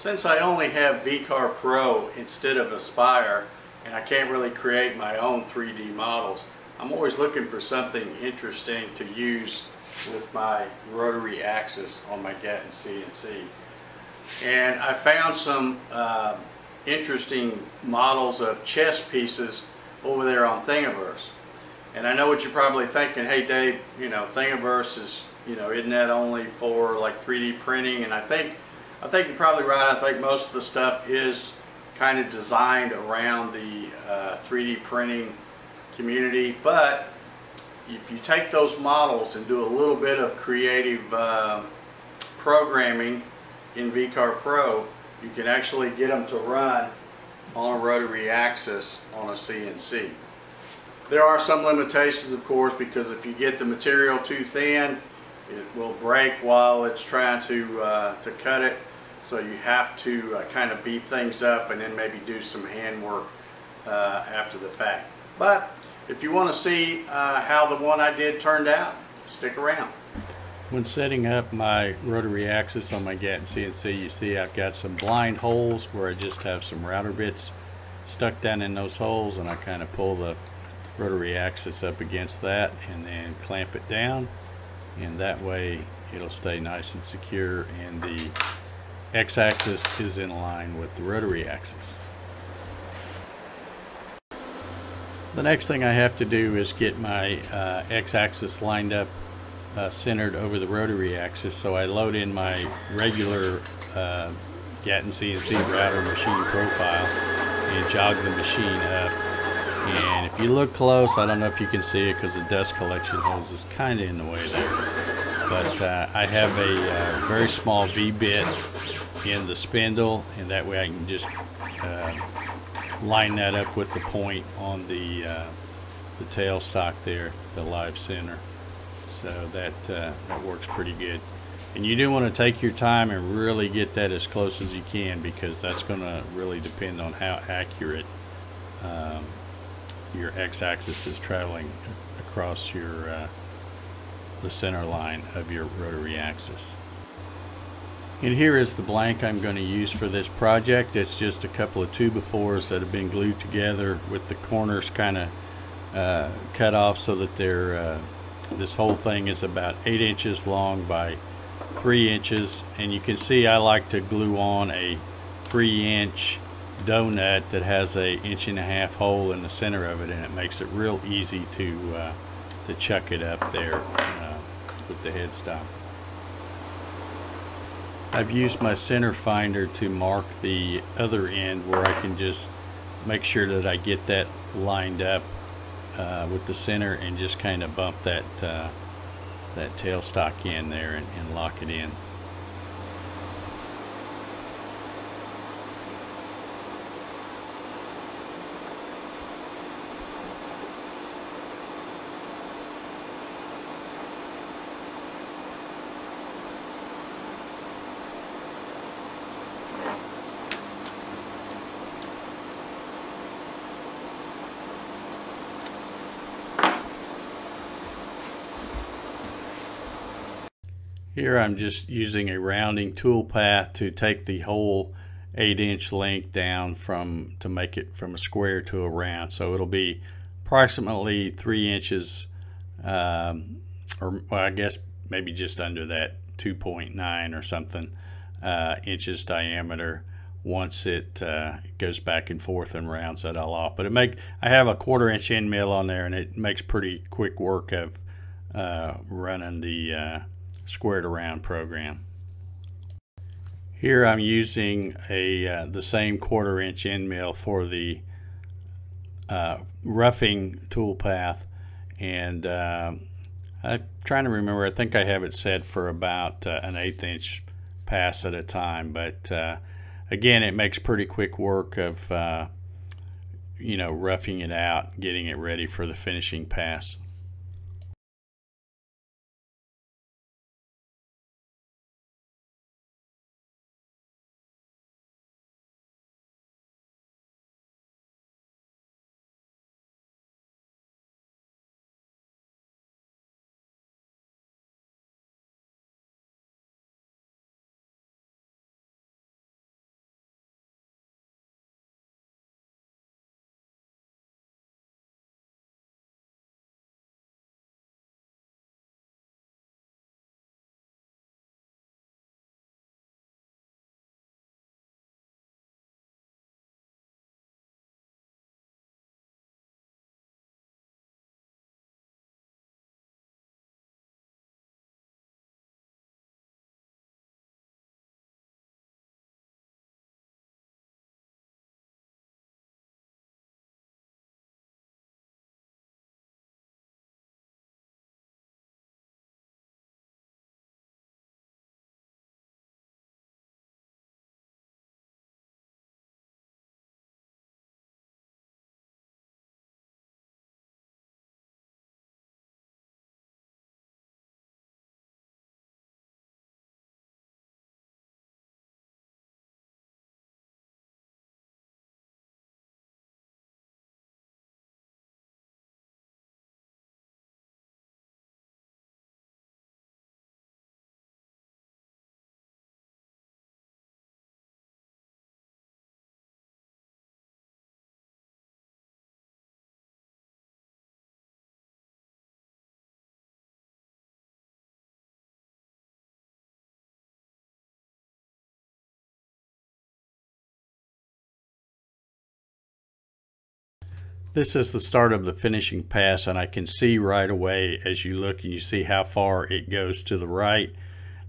Since I only have VCarve Pro instead of Aspire, and I can't really create my own 3D models, I'm always looking for something interesting to use with my rotary axis on my Gatton CNC. And I found some interesting models of chess pieces over there on Thingiverse. And I know what you're probably thinking, hey Dave, you know, Thingiverse is, you know, isn't that only for like 3D printing? And I think you're probably right. I think most of the stuff is kind of designed around the 3D printing community, but if you take those models and do a little bit of creative programming in VCarve Pro, you can actually get them to run on a rotary axis on a CNC. There are some limitations, of course, because if you get the material too thin, it will break while it's trying to cut it. So you have to kind of beef things up and then maybe do some hand work after the fact. But if you want to see how the one I did turned out, stick around. When setting up my rotary axis on my Gatton CNC, you see I've got some blind holes where I just have some router bits stuck down in those holes, and I kind of pull the rotary axis up against that and then clamp it down, and that way it'll stay nice and secure and the x-axis is in line with the rotary axis. The next thing I have to do is get my x-axis lined up centered over the rotary axis, so I load in my regular Gatton CNC router machine profile and jog the machine up. And if you look close, I don't know if you can see it because the dust collection hose is kind of in the way there, but I have a very small V-bit in the spindle, and that way I can just line that up with the point on the tail stock there, the live center. So that works pretty good. And you do want to take your time and really get that as close as you can, because that's going to really depend on how accurate your x-axis is traveling across your the center line of your rotary axis. And here is the blank I'm going to use for this project. It's just a couple of 2x4s that have been glued together with the corners kind of cut off so that they're this whole thing is about 8 inches long by 3 inches. And you can see I like to glue on a 3-inch donut that has a 1.5-inch hole in the center of it, and it makes it real easy to chuck it up there with the headstock. I've used my center finder to mark the other end where I can just make sure that I get that lined up with the center, and just kind of bump that that tail stock in there and lock it in. Here I'm just using a rounding tool path to take the whole 8-inch length down to make it from a square to a round. So it'll be approximately 3 inches, or well, I guess maybe just under that, 2.9 or something inches diameter. Once it goes back and forth and rounds that all off, but I have a 1/4-inch end mill on there, and it makes pretty quick work of running the squared around program. Here I'm using the same 1/4-inch end mill for the roughing toolpath, and I'm trying to remember, I think I have it set for about an 1/8-inch pass at a time, but again, it makes pretty quick work of you know, roughing it out, getting it ready for the finishing pass. This is the start of the finishing pass, and I can see right away as you look and you see how far it goes to the right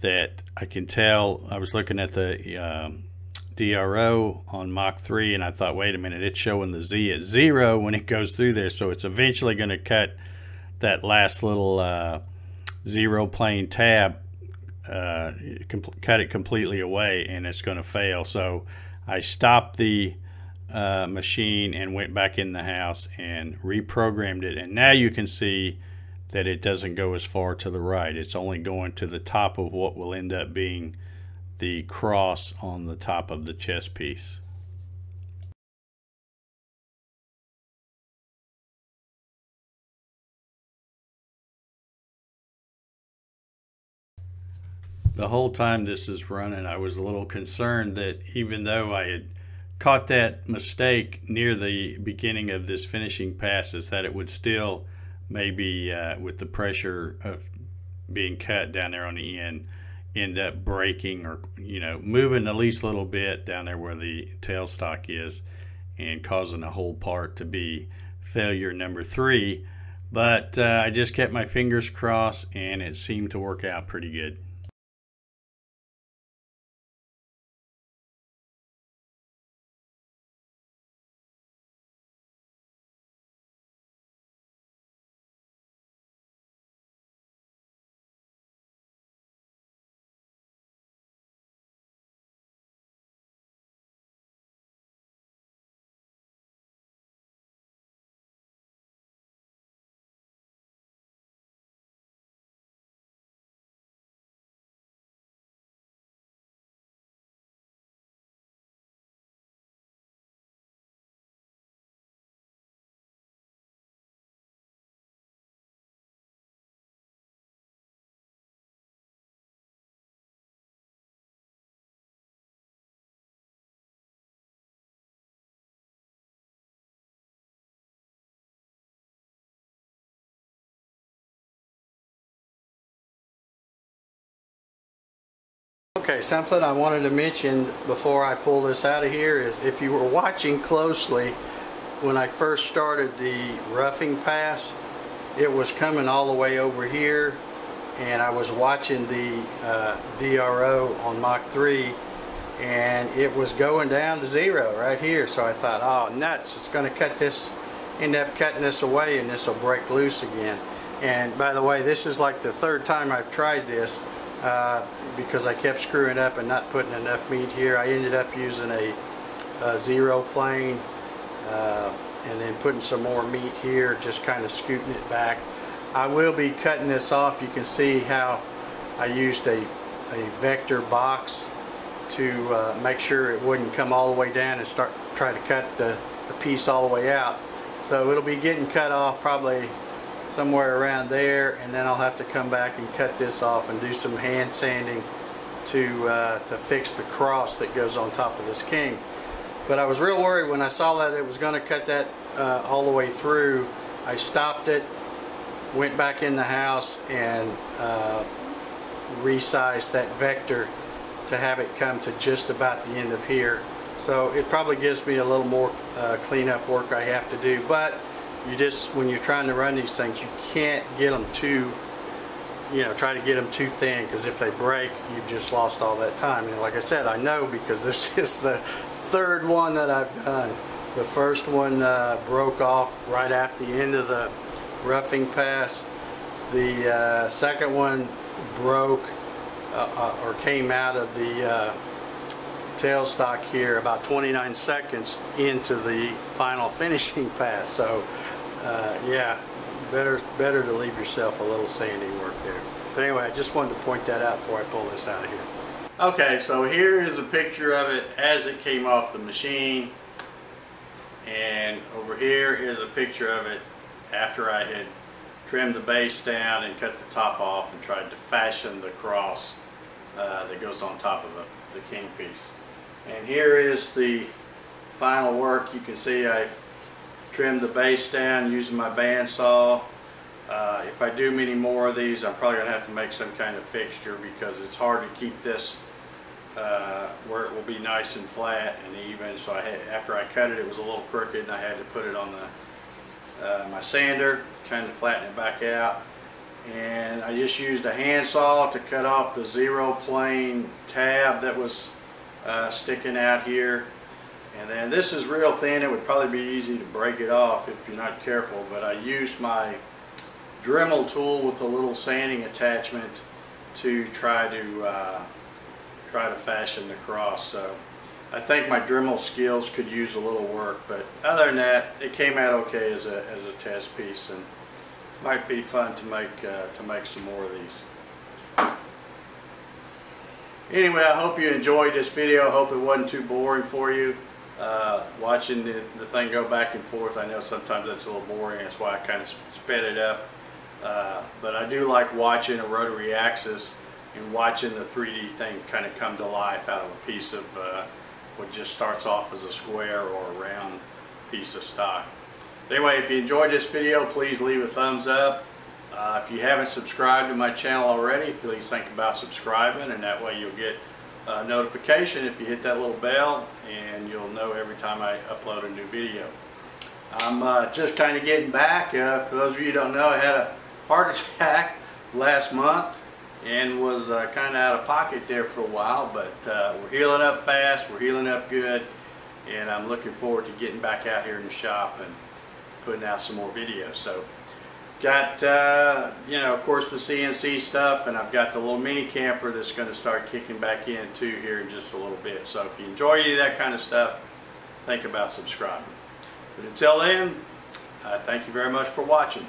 that I can tell. I was looking at the DRO on Mach 3 and I thought, wait a minute, it's showing the Z at 0 when it goes through there, so it's eventually going to cut that last little zero plane tab, cut it completely away, and it's going to fail. So I stopped the machine and went back in the house and reprogrammed it, and now you can see that it doesn't go as far to the right. It's only going to the top of what will end up being the cross on the top of the chess piece. The whole time this is running, I was a little concerned that even though I had caught that mistake near the beginning of this finishing pass, is that it would still maybe with the pressure of being cut down there on the end, end up breaking, or moving the least little bit down there where the tailstock is and causing the whole part to be failure number 3. But I just kept my fingers crossed and it seemed to work out pretty good. Okay, something I wanted to mention before I pull this out of here is, if you were watching closely, when I first started the roughing pass, it was coming all the way over here, and I was watching the DRO on Mach 3, and it was going down to 0 right here. So I thought, oh, nuts, it's going to cut this, end up cutting this away, and this will break loose again. And by the way, this is like the 3rd time I've tried this. Because I kept screwing up and not putting enough meat here. I ended up using a zero plane and then putting some more meat here, just kind of scooting it back. I will be cutting this off. You can see how I used a vector box to make sure it wouldn't come all the way down and start trying to cut the piece all the way out. So it'll be getting cut off probably somewhere around there, and then I'll have to come back and cut this off and do some hand sanding to fix the cross that goes on top of this king. But I was real worried when I saw that it was going to cut that all the way through. I stopped it, went back in the house, and resized that vector to have it come to just about the end of here. So it probably gives me a little more cleanup work I have to do, but you just, when you're trying to run these things, you can't get them too, try to get them too thin, because if they break, you've just lost all that time. And like I said, I know, because this is the 3rd one that I've done. The 1st one broke off right at the end of the roughing pass. The 2nd one broke or came out of the tailstock here about 29 seconds into the final finishing pass. So yeah, better to leave yourself a little sanding work there. But anyway, I just wanted to point that out before I pull this out of here. Okay, so here is a picture of it as it came off the machine, and over here is a picture of it after I had trimmed the base down and cut the top off and tried to fashion the cross that goes on top of the king piece. And here is the final work. You can see I've trimmed the base down using my bandsaw. If I do many more of these, I'm probably going to have to make some kind of fixture, because it's hard to keep this where it will be nice and flat and even. So after I cut it, it was a little crooked, and I had to put it on the my sander, kind of flatten it back out, and I just used a handsaw to cut off the zero plane tab that was sticking out here. And then this is real thin, it would probably be easy to break it off if you're not careful, but I used my Dremel tool with a little sanding attachment to try to fashion the cross. So I think my Dremel skills could use a little work, but other than that, it came out okay as a test piece, and might be fun to make some more of these. Anyway, I hope you enjoyed this video. I hope it wasn't too boring for you. Watching the thing go back and forth, I know sometimes that's a little boring. That's why I kind of sped it up. But I do like watching a rotary axis and watching the 3D thing kind of come to life out of a piece of what just starts off as a square or a round piece of stock. Anyway, if you enjoyed this video, please leave a thumbs up. If you haven't subscribed to my channel already, please think about subscribing, and that way you'll get a notification if you hit that little bell, and you'll know every time I upload a new video. I'm just kind of getting back. For those of you who don't know, I had a heart attack last month and was kind of out of pocket there for a while, but we're healing up fast, we're healing up good, and I'm looking forward to getting back out here in the shop and putting out some more videos. So, got, you know, of course the CNC stuff, and I've got the little mini camper that's going to start kicking back in too here in just a little bit. So if you enjoy any of that kind of stuff, think about subscribing. But until then, thank you very much for watching.